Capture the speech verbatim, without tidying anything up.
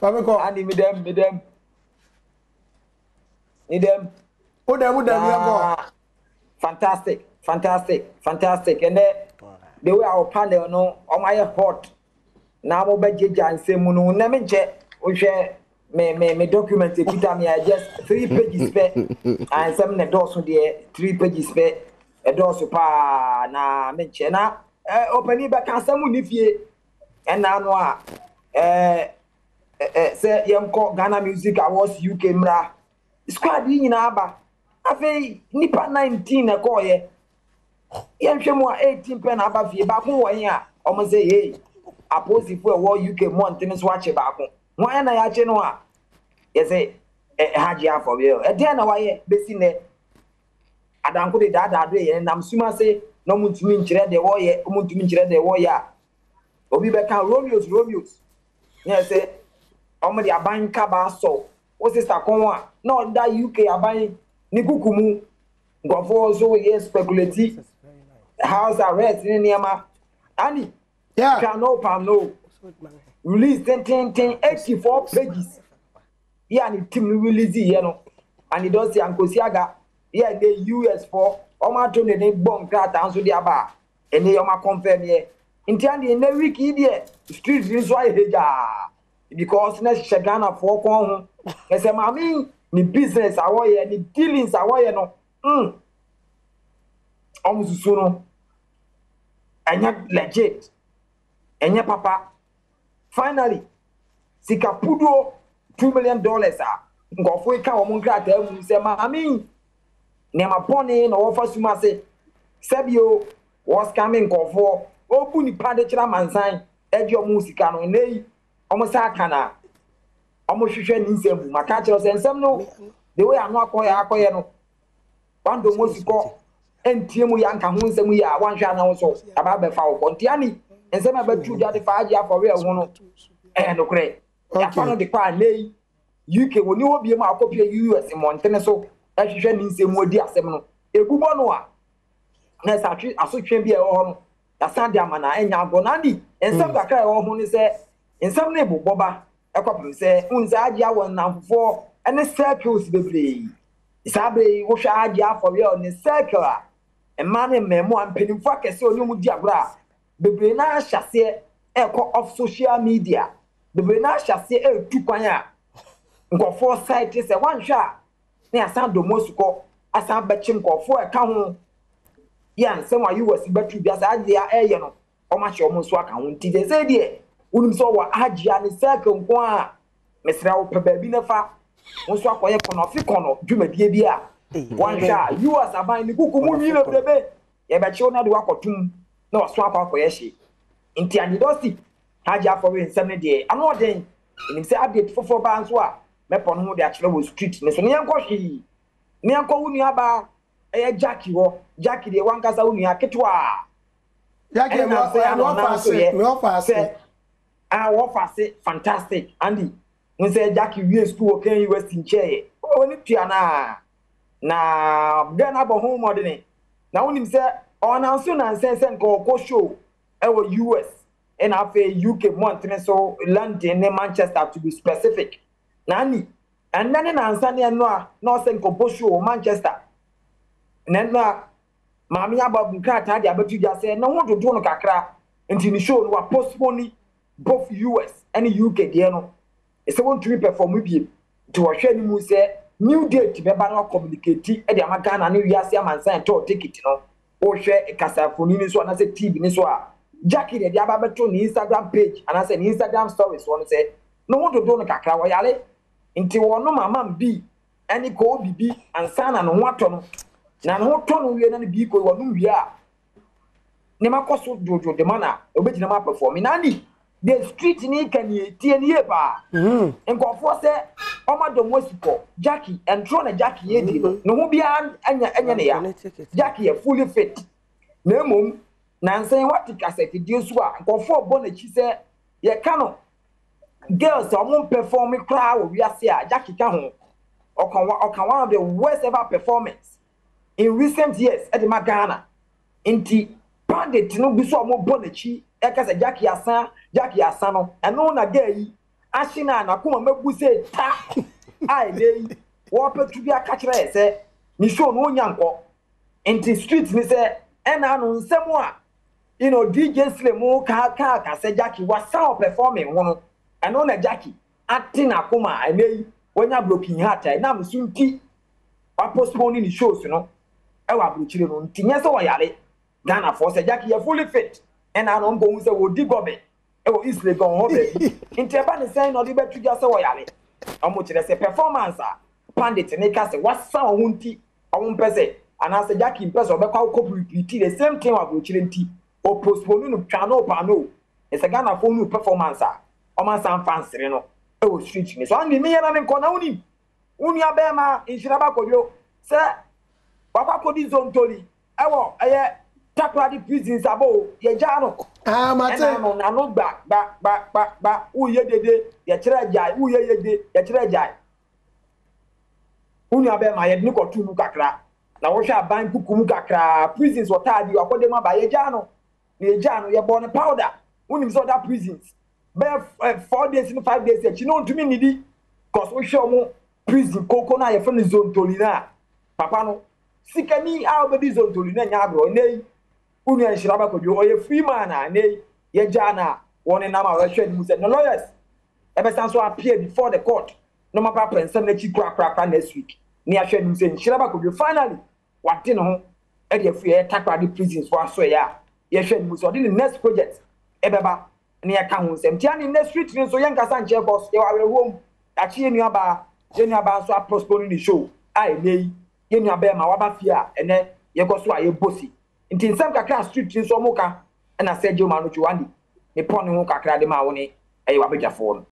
Famiko. Andy, me them, me them. Me them. Who them, who them, ah, fantastic, fantastic, fantastic. And then, wow. The way our panel, no, on my hot. Now, I'm going to say, I'm going to say, me me me document e kita me just three pages pe and some na dosu de three pages pe e dosu pa na me che na opani be kan samu ni fie e na no a eh eh say yenko Ghana Music Awards U K mra squad yi nyina aba afi nipa nineteen na ko ye yenhwemu a eighteen pe na aba fie ba ko wo yen a omo say hey aposi fu e wo U K month ni so a che ba ko why na ya che no a yes eh hajia for you e dey na waye besi ne adanko de dada do ye na msuma say no muntumi nkire de wo ye muntumi nkire de wo ya obi be kan romeos romeos yes eh omo de aban ka ba so o sister kon a na da U K aban ni kukumu ngofo so ye speculate house arrest ni niama ani yeah can no pam no release ten ten ten eighty-four pages. Yeah, and the team release you know. And it does see Uncle Siaga. Yeah, the U S for Oma turn the bomb crater and so the bar. And they Oma confirm here. In the end, in the week here, streets is why they because next Shagana for come. I say, "Mommy, the business I want here, the dealings I want here no. Hmm. I'm so sorry. I'm legit. I'm papa." Finally, Sikapudo, two million dollars. Ngofwe ka omo nkrata awu se maami. Ne mapone na ofa suma se. Sebio was coming ngofo. Obu ni pade kira mansan. Eje omo sika no nei. Omo saka na. Omo hwehwe ni nsem maka kira se nsem no. The way anu akoya akoya no. Bando mo siko entiemu yanka ho nsem ya wanhwe anawo so. Aba be fa okontiani. And some about two that if I for real one and okay. I found the car lay U K when you will be my copy of U S in Montana. So as you shall need some more dear seminal. A good one. That's our treat. I so can be a home. That's Sandia Mana and Yabonandi. And some that cry all money say, and some neighbor Boba, a couple say, Unzadia one now for and a circles the play. It's a bay, wash idea for real in a circle. And man and memo and penny fuck so no more diabra. Bebre na ahyasie e ko off social media bebre na ahyasie e tukwan a nkofo site se wanhwe a na asan domosuko asan bechi nkofo e ka ho ya nsem ayi wasi betu bia sa adia e ye no o ma hye o munso aka ho nti de se de unim so wa agia ne sake nko a mesra wo peba bi na fa munso akoye kono fi kono dwumadie bi a wanhwe a you as aban ni kuku mu nyile brebe ye bechi ona de wakotum. No, swap out for Yashi. In Andy Dosty, Haja for in seven day. I'm not then. In him say update for four bands were. Mepon who the actual was street. Miss Nianko she. Nianko Uniaba. Eh, Jackie wo. Jackie the one Casa Unia Ketwa. Jackie, I'm not fasting. No fasting. I walk fast. Fantastic. Andy. We say Jackie, we school, can you rest in chair? Oh, Niptiana. Now, then I'm home modern. Now, him say. On our soon and sense and go show our U S and after U K Montreal, so London and Manchester to be specific. Nani and then an Sunday and no, no, send go show Manchester. And then, Mammy about Mukata, but you just say no one to do no kakra until the show were postponing both U S and U K. Diano is one to perform with you to a shady moose new date to be banner communicating at the American and New Yasia man sign to take it, you know. Oh, share a cassafoni this one as a T V this one. Jackie the Ababa to the Instagram page and I said Instagram stories one say no one to do no kakra wayale until one no mamma be any call be and son and one ton. Now no ton we are any big or no we are. Nema Koso Jojo the manner, original performing Andy. The street in can ye tea and yeba. And go for say, Oma Domosico, Jackie, and Trona Jackie, no beyond any Jackie are fully fit. No mum, Nancy, what the cassette is what, and go for bonnet, she said, Ye cano. Girls are won't perform a crowd, we are here, Jackie Canon, or can one of the worst ever performance in recent years at the Magana. In tea, bandit, no be so more bonnet, she. Jackie Assan, Jackie Asano, and no, again, Ashina na kuma mebuze ta ai dey wo petu bia ka kire se ni show no nyanko enti street ni se ena no nsemu a you know D J Slim ka ka ka se Jackie wasa performing hono eno na Jackie ati na kuma ai wonya broken heart ai na msunti wa postpone ni shows no e wa brochire no ntinya se wo yare Ghana for se Jackie ya fully fit ena no go se wo di gobe e wo isle go ho baby inteba ni se no di betu ja se wo yare omo chire se performance a pandit ne ka se wasa wo nti owo mpese ana se Jackie mpese obekwa ko repeat the same thing wa brochire nti o postpone no twa no pa no e se Ghana for no performance a o man san fansere no e wo street ni so andi me yana ne ko na woni woni abema inshira ba kodwo se papa kodi zontoli ewo eye takradi prisons abo ye jano ah mate no na no gba gba gba gba uye dede ye kire jai uye yede ye kire jai woni abema ye ni ko tunu kakra na wo hwa ban kukum kakra prisons otadi akode ma ba ye jano ye jano ye bo ne powder woni so that prisons but uh, four days in five days you know to me nidi cause we show mo prison koko na your friend zone tolina papa no sikani how be zone tolina nya bro nei unu en shiraba ko o ye free man na nei ye jana one na ma we mu said no lawyers e be stand so appear before the court no ma papa pensam na chi kwa kwa kwa next week ni ahwe mu said shiraba ko finally what dey no e dey free e takwa the prisons for so ya ye hwe mu so the next project e be ba near town semtia ni na street ni so yankasa nche boss e wawe home achi enu aba enu aba so postpone the show ai nei enu aba ma waba fia ene ye go so aye bosi nti nsem kakra street ni so muka na Sergio Manucho wani ne pon ne ho kakra de ma woni e wabejafo no